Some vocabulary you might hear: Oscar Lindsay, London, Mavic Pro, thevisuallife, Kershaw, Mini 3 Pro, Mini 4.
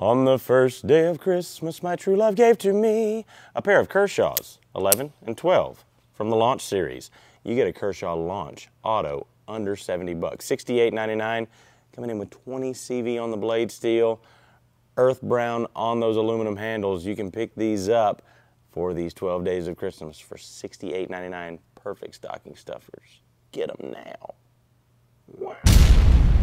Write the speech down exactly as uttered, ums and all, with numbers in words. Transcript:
On the first day of Christmas, my true love gave to me a pair of Kershaws, eleven and twelve, from the Launch series. You get a Kershaw Launch Auto under seventy bucks, sixty-eight ninety-nine, coming in with twenty C V on the blade steel, earth brown on those aluminum handles. You can pick these up for these twelve days of Christmas for sixty-eight ninety-nine. Perfect stocking stuffers. Get them now. Wow.